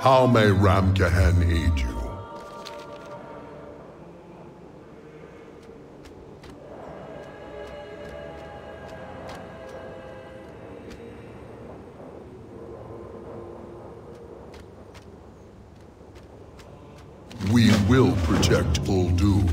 How may Ramkahen aid you? We will protect Uldum.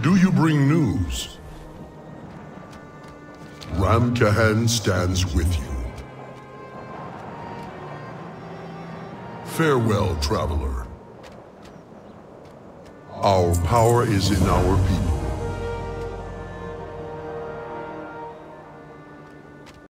Do you bring news? Ramkahen stands with you. Farewell, traveler. Our power is in our people.